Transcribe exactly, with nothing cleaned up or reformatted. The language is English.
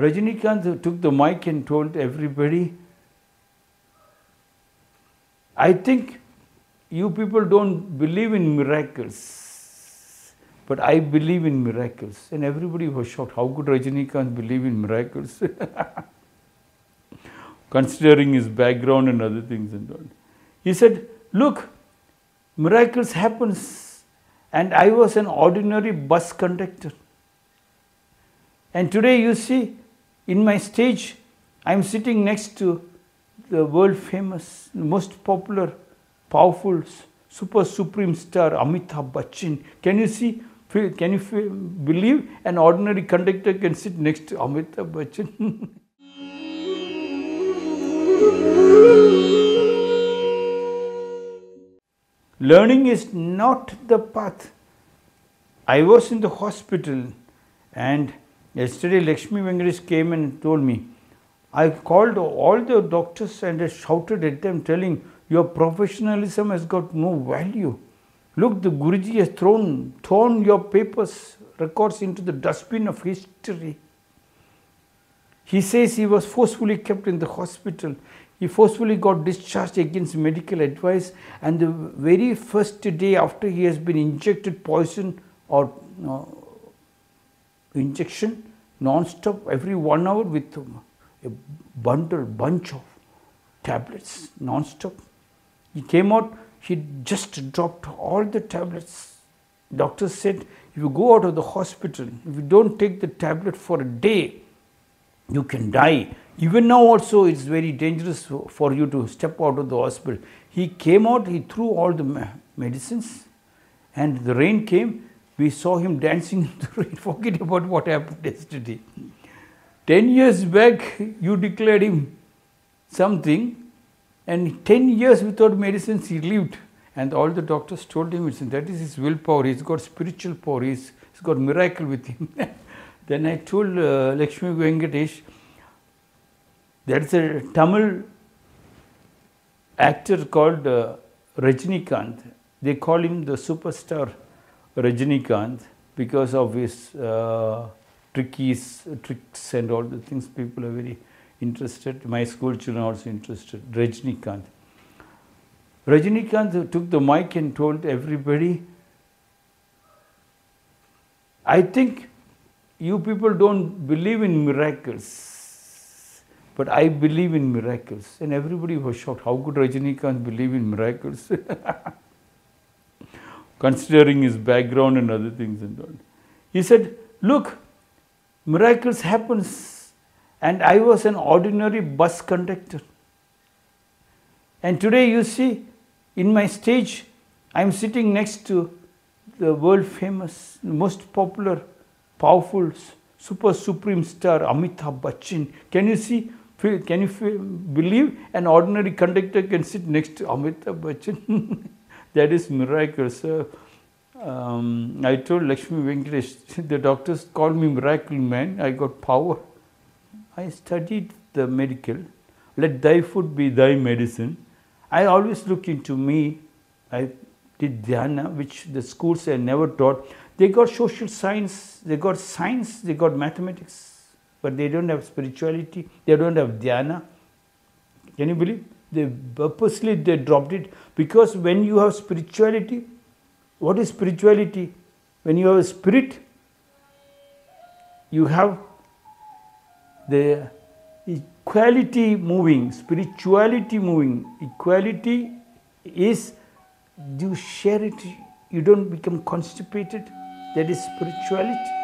Rajinikanth took the mic and told everybody, I think you people don't believe in miracles, but I believe in miracles. And everybody was shocked. How could Rajinikanth believe in miracles? Considering his background and other things and all. He said, look, miracles happens. And I was an ordinary bus conductor. And today you see, in my stage, I'm sitting next to the world famous, most popular, powerful, super supreme star Amitabh Bachchan. Can you see, feel, can you feel, believe an ordinary conductor can sit next to Amitabh Bachchan? Learning is not the path. I was in the hospital and yesterday Lakshmi Vengris came and told me, I called all the doctors and I shouted at them telling, your professionalism has got no value. Look, the Guruji has thrown, thrown your papers, records into the dustbin of history. He says he was forcefully kept in the hospital. He forcefully got discharged against medical advice, and the very first day after he has been injected poison or uh, injection non-stop every one hour with a bundle, bunch of tablets non-stop. He came out, he just dropped all the tablets. Doctors said, if you go out of the hospital, if you don't take the tablet for a day, you can die. Even now also it's very dangerous for you to step out of the hospital. He came out, he threw all the medicines and the rain came. We saw him dancing in the rain. Forget about what happened yesterday. Ten years back you declared him something and ten years without medicines he lived. And all the doctors told him that is his willpower, he's got spiritual power, he's, he's got miracle with him. Then I told uh, Lakshmi Gangadesh, there's a Tamil actor called uh, Rajinikanth. They call him the superstar Rajinikanth because of his uh, trickies, tricks and all the things. People are very interested. My school children are also interested. Rajinikanth. Rajinikanth took the mic and told everybody, I think you people don't believe in miracles, but I believe in miracles. And everybody was shocked. How could Rajinikanth believe in miracles? Considering his background and other things and all. He said, look, miracles happens. And I was an ordinary bus conductor. And today you see, in my stage, I'm sitting next to the world famous, most popular, powerful, super supreme star Amitabh Bachchan. Can you see, feel, can you feel, believe an ordinary conductor can sit next to Amitabh Bachchan? That is miracles. Uh, um, I told Lakshmi Venkatesh, the doctors called me miracle man. I got power. I studied the medical. Let thy food be thy medicine. I always look into me. I did dhyana, which the schools I never taught. They got social science, they got science, they got mathematics, but they don't have spirituality, they don't have dhyana. Can you believe? They purposely they dropped it because when you have spirituality, what is spirituality? When you have a spirit, you have the equality moving, spirituality moving. Equality is you share it, you don't become constipated. That is spirituality.